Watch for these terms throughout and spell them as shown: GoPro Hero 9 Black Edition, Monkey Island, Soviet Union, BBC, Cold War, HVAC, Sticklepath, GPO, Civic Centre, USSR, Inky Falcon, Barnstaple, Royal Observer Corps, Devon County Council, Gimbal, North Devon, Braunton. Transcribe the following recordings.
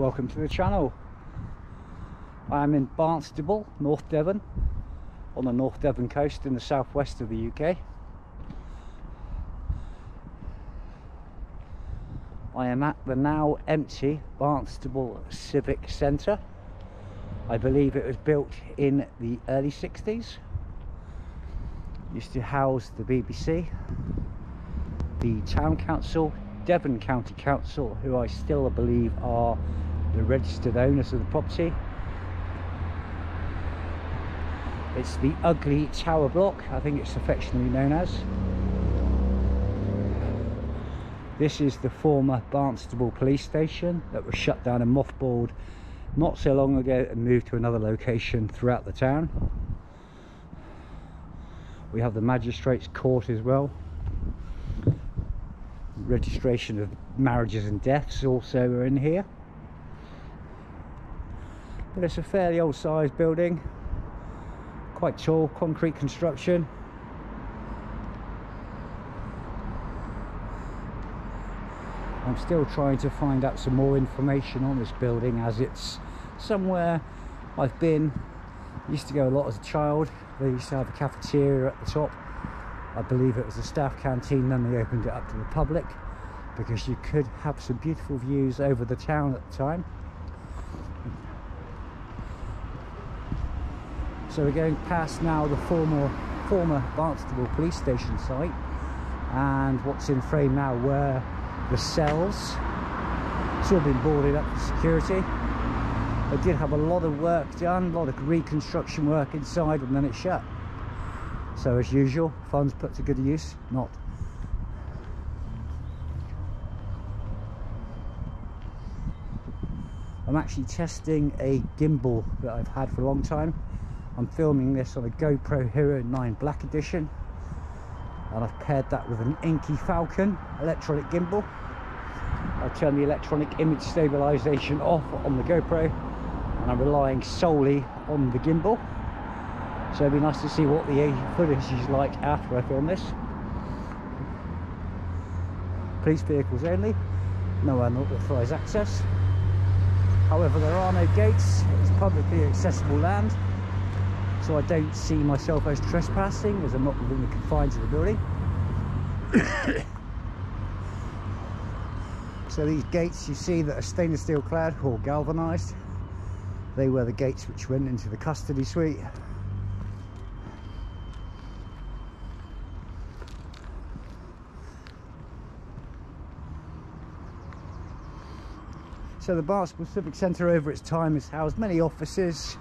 welcome to the channel. I'm in Barnstaple, North Devon, on the North Devon coast in the southwest of the UK. I am at the now empty Barnstaple Civic Centre. I believe it was built in the early 60s. It used to house the BBC, the Town Council, Devon County Council, who I still believe are the registered owners of the property. It's the Ugly Tower Block, I think it's affectionately known as. This is the former Barnstaple police station that was shut down and mothballed not so long ago and moved to another location throughout the town. We have the magistrates' court as well. Registration of marriages and deaths also are in here. But it's a fairly old sized building, quite tall, concrete construction. I'm still trying to find out some more information on this building, as it's somewhere I've been. I used to go a lot as a child. They used to have a cafeteria at the top. I believe it was a staff canteen, then they opened it up to the public because you could have some beautiful views over the town at the time. So we're going past now the former Barnstaple police station site, and what's in frame now were the cells. It's all been boarded up for security. They did have a lot of work done, a lot of reconstruction work inside, and then it shut. So as usual, funds put to good use, not. I'm actually testing a gimbal that I've had for a long time. I'm filming this on a GoPro Hero 9 Black Edition, and I've paired that with an Inky Falcon electronic gimbal. I've turned the electronic image stabilisation off on the GoPro, and I'm relying solely on the gimbal. So it'd be nice to see what the footage is like after I film this. Police vehicles only, no unauthorised access. However, there are no gates. It's publicly accessible land, so I don't see myself as trespassing, as I'm not within the confines of the building. So these gates you see that are stainless steel clad or galvanised, they were the gates which went into the custody suite. So the Barnstaple Civic Centre over its time has housed many offices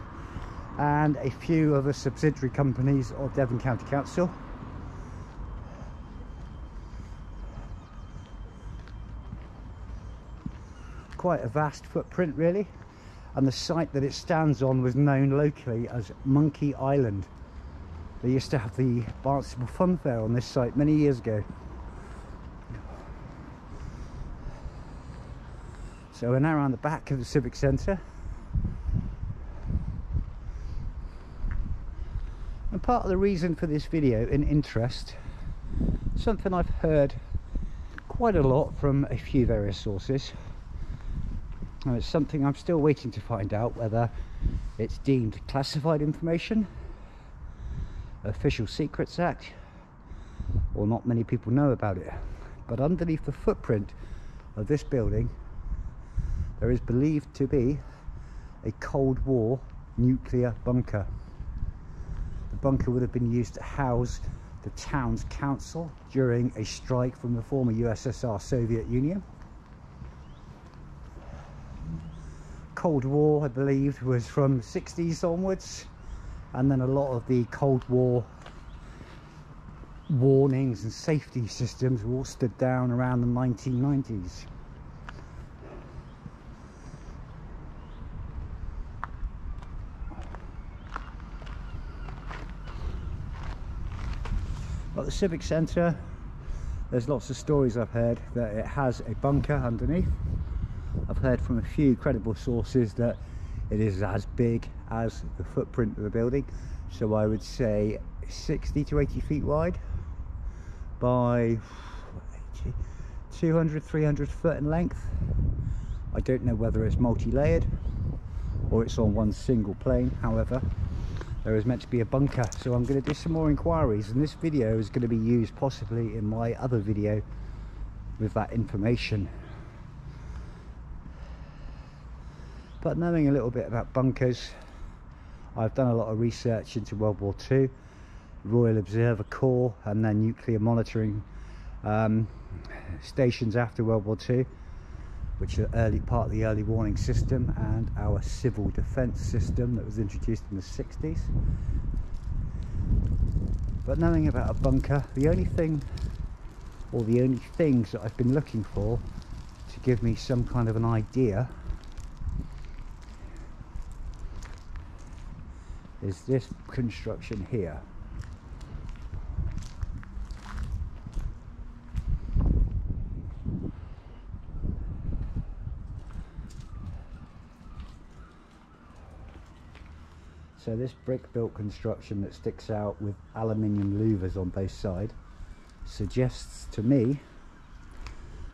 and a few other subsidiary companies of Devon County Council. Quite a vast footprint really, and the site that it stands on was known locally as Monkey Island. They used to have the Barnstaple Fun Fair on this site many years ago. So we're now around the back of the Civic Centre. And part of the reason for this video and interest, something I've heard quite a lot from a few various sources, and it's something I'm still waiting to find out whether it's deemed classified information, Official Secrets Act, or not many people know about it. But underneath the footprint of this building, there is believed to be a Cold War nuclear bunker. Bunker would have been used to house the town's council during a strike from the former USSR Soviet Union. Cold War, I believe, was from the 60s onwards, and then a lot of the Cold War warnings and safety systems were all stood down around the 1990s. At the Civic Centre, there's lots of stories I've heard that it has a bunker underneath. I've heard from a few credible sources that it is as big as the footprint of the building, so I would say 60 to 80 feet wide by 200-300 foot in length. I don't know whether it's multi-layered or it's on one single plane. However, there is meant to be a bunker, so I'm going to do some more inquiries, and this video is going to be used possibly in my other video with that information. But knowing a little bit about bunkers, I've done a lot of research into World War II, Royal Observer Corps, and then nuclear monitoring stations after World War II, which are early part of the early warning system, and our civil defence system that was introduced in the 60s. But knowing about a bunker, the only thing, or the only things that I've been looking for to give me some kind of an idea, is this construction here. So this brick built construction that sticks out with aluminium louvers on both sides suggests to me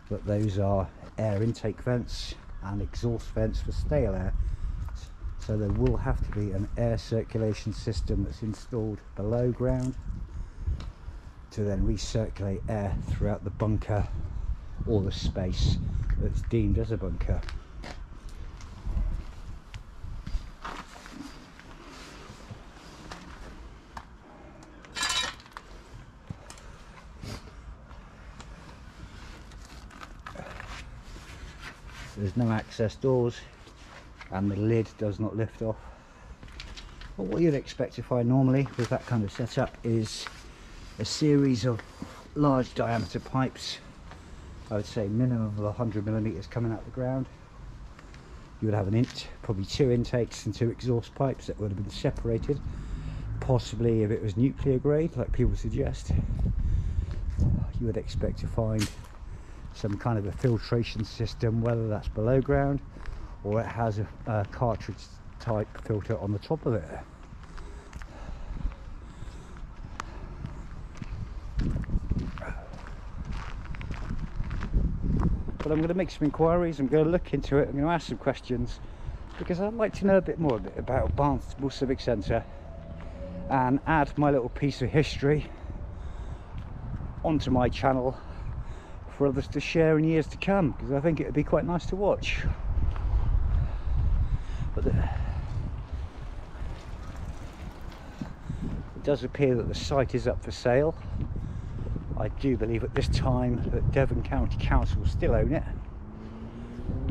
that those are air intake vents and exhaust vents for stale air. So there will have to be an air circulation system that's installed below ground to then recirculate air throughout the bunker, or the space that's deemed as a bunker. There's no access doors and the lid does not lift off. But what you'd expect to find normally with that kind of setup is a series of large diameter pipes, I would say minimum of 100 millimeters coming out the ground. You would have an int, probably two intakes and two exhaust pipes that would have been separated, possibly if it was nuclear grade like people suggest. You would expect to find some kind of a filtration system, whether that's below ground or it has a cartridge type filter on the top of it. But I'm going to make some inquiries, I'm going to look into it, I'm going to ask some questions, because I'd like to know a bit more about Barnstaple Civic Centre and add my little piece of history onto my channel for others to share in years to come, because I think it would be quite nice to watch. But it does appear that the site is up for sale. I do believe at this time that Devon County Council will still own it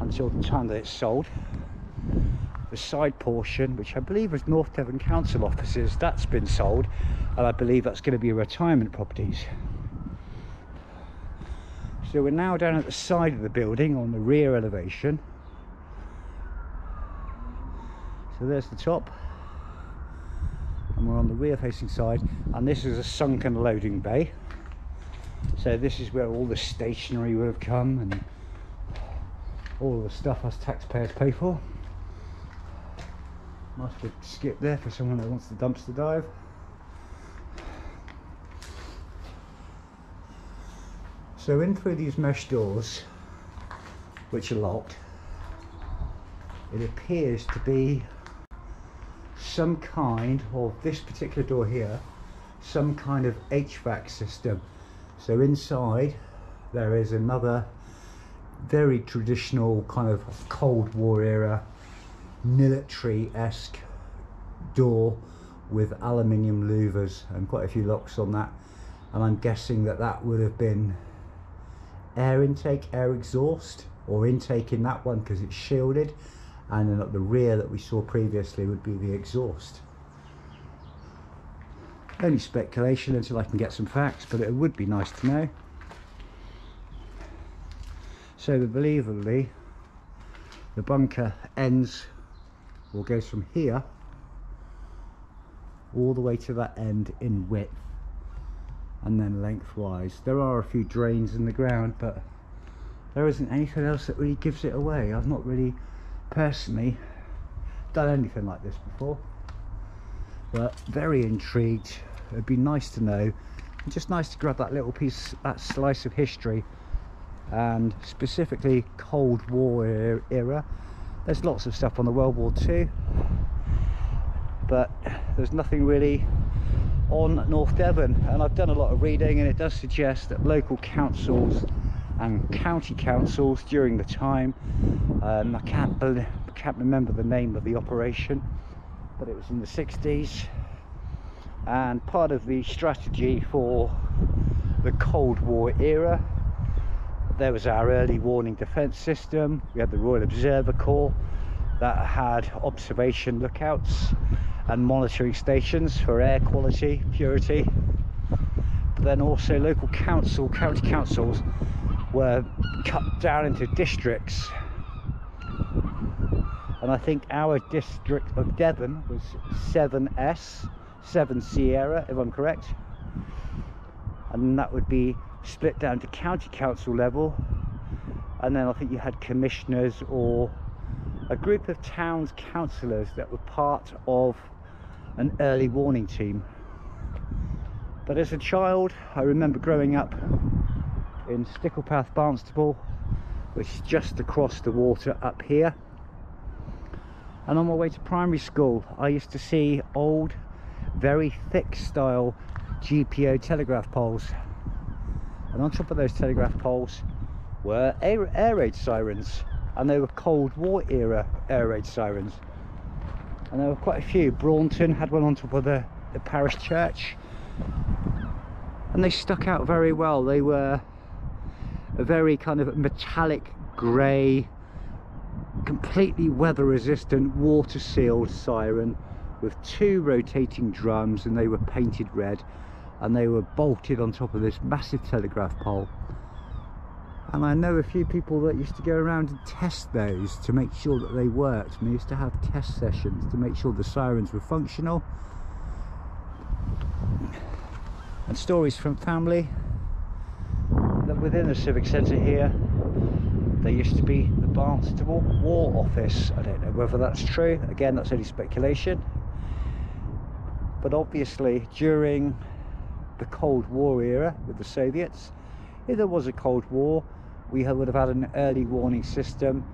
until the time that it's sold. The side portion, which I believe is North Devon Council offices, that's been sold, and I believe that's going to be retirement properties. So we're now down at the side of the building on the rear elevation. So there's the top, and we're on the rear facing side, and this is a sunken loading bay. So this is where all the stationery would have come and all the stuff us taxpayers pay for. Nice big skip there for someone that wants to dumpster dive. So in through these mesh doors, which are locked, it appears to be some kind of, this particular door here, some kind of HVAC system. So inside there is another very traditional kind of Cold War era military-esque door with aluminium louvers and quite a few locks on that, and I'm guessing that that would have been air intake, air exhaust, or intake in that one because it's shielded, and then at the rear that we saw previously would be the exhaust. Only speculation until I can get some facts, but it would be nice to know. So believably the bunker ends, or goes from here all the way to that end in width, and then lengthwise. There are a few drains in the ground, but there isn't anything else that really gives it away. I've not really personally done anything like this before, but very intrigued. It'd be nice to know, and just nice to grab that little piece, that slice of history and specifically Cold War era. There's lots of stuff on the World War II, but there's nothing really on North Devon. And I've done a lot of reading, and it does suggest that local councils and county councils during the time, I can't remember the name of the operation, but it was in the 60s, and part of the strategy for the Cold War era, there was our early warning defence system. We had the Royal Observer Corps that had observation lookouts and monitoring stations for air quality, purity. But then also local council, county councils were cut down into districts, and I think our district of Devon was 7S, 7 Sierra if I'm correct, and that would be split down to county council level, and then I think you had commissioners or a group of towns councillors that were part of an early warning team. But as a child, I remember growing up in Sticklepath, Barnstaple, which is just across the water up here, and on my way to primary school I used to see old, very thick style GPO telegraph poles, and on top of those telegraph poles were air raid sirens, and they were Cold War era air raid sirens, and there were quite a few. Braunton had one on top of the parish church, and they stuck out very well. They were a very kind of metallic grey, completely weather resistant, water sealed siren with two rotating drums, and they were painted red, and they were bolted on top of this massive telegraph pole. And I know a few people that used to go around and test those to make sure that they worked, and they used to have test sessions to make sure the sirens were functional. And stories from family that within the civic centre here there used to be the Barnstable War Office. I don't know whether that's true, again that's only speculation, but obviously during the Cold War era with the Soviets, if there was a Cold War, we would have had an early warning system,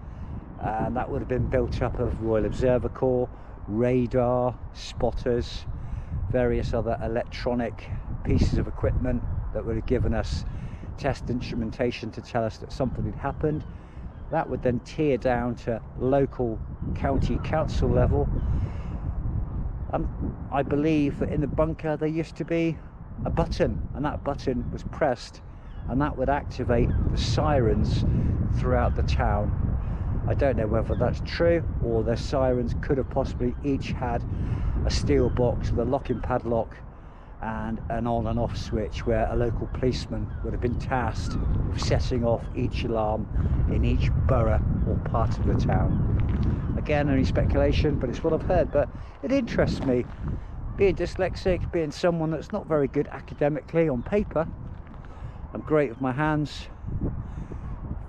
and that would have been built up of Royal Observer Corps, radar, spotters, various other electronic pieces of equipment that would have given us test instrumentation to tell us that something had happened. That would then tear down to local county council level, and I believe that in the bunker there used to be a button, and that button was pressed and that would activate the sirens throughout the town. I don't know whether that's true, or their sirens could have possibly each had a steel box with a lock and padlock and an on and off switch, where a local policeman would have been tasked with setting off each alarm in each borough or part of the town. Again, only speculation, but it's what I've heard, but it interests me. Being dyslexic, being someone that's not very good academically on paper, I'm great with my hands,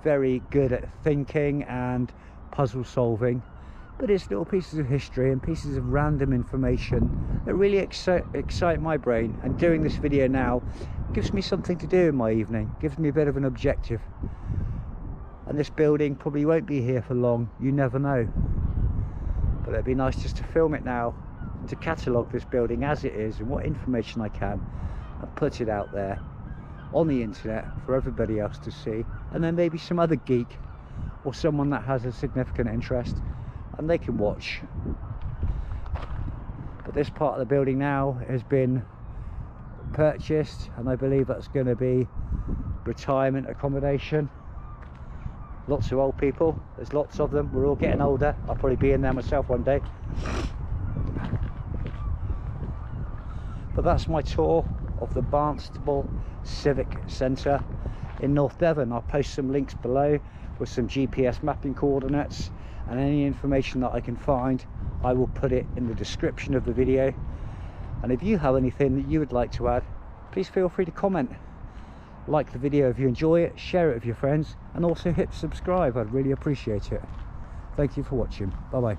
very good at thinking and puzzle solving, but it's little pieces of history and pieces of random information that really excite my brain, and doing this video now gives me something to do in my evening, gives me a bit of an objective. And this building probably won't be here for long, you never know, but it'd be nice just to film it now, to catalogue this building as it is and what information I can, and put it out there on the internet for everybody else to see, and then maybe some other geek or someone that has a significant interest, and they can watch. But this part of the building now has been purchased, and I believe that's going to be retirement accommodation. Lots of old people, there's lots of them, we're all getting older. I'll probably be in there myself one day. But that's my tour of the Barnstaple Civic Centre in North Devon. I'll post some links below with some GPS mapping coordinates, and any information that I can find I will put it in the description of the video. And if you have anything that you would like to add, please feel free to comment, like the video if you enjoy it, share it with your friends, and also hit subscribe. I'd really appreciate it. Thank you for watching. Bye bye.